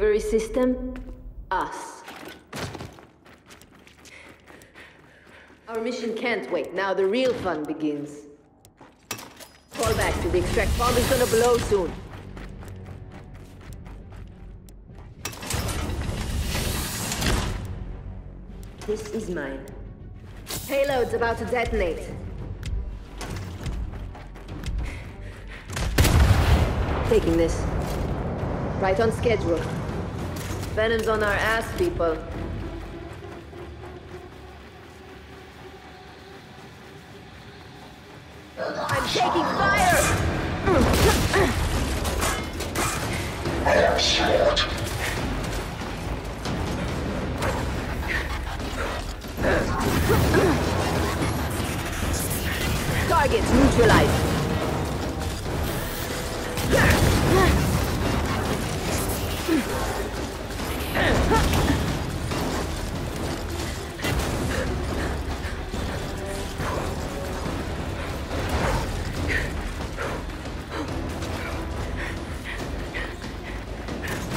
delivery system? Us. Our mission can't wait. Now the real fun begins. Fall back to the extract bomb is gonna blow soon. This is mine. Payload's about to detonate. Taking this. Right on schedule. Venom's on our ass, people. I'm taking fire! I am short. Targets neutralized.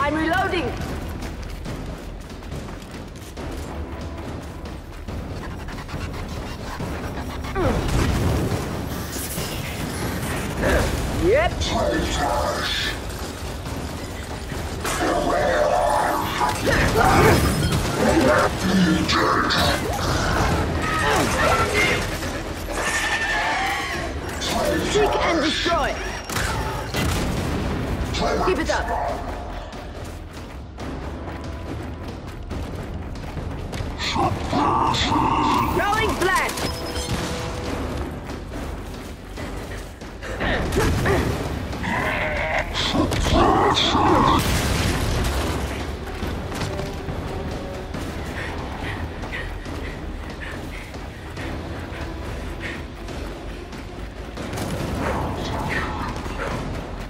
I'm reloading! Yep! Seek and destroy! Keep it up! Going black!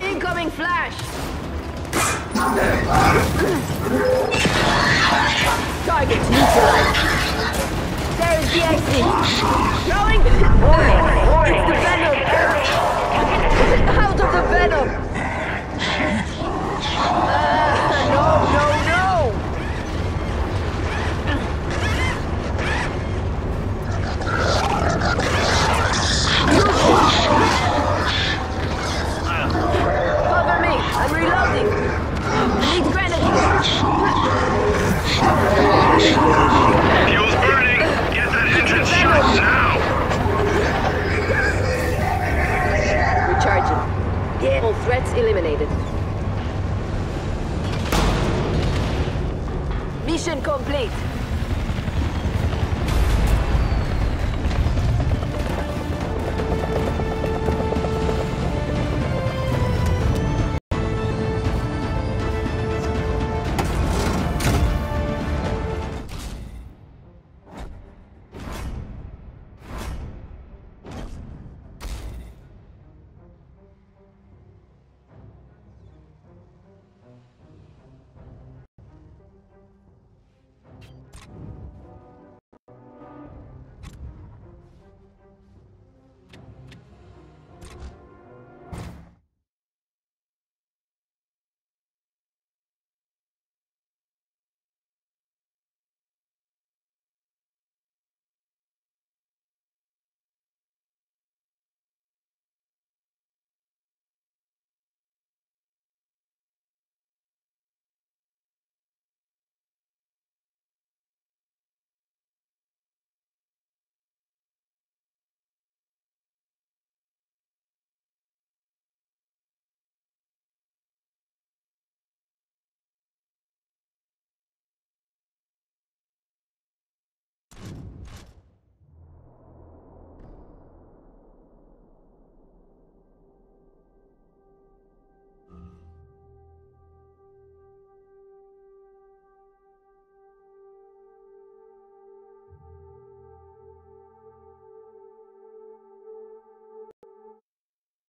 Incoming flash! Target neutralized! There is the exit. Going. Warning, warning. It's the Venom. Out of the Venom. No. Cover me. I'm reloading. I need grenades. Fuel's burning. Now! Recharging. Yeah. All threats eliminated. Mission complete.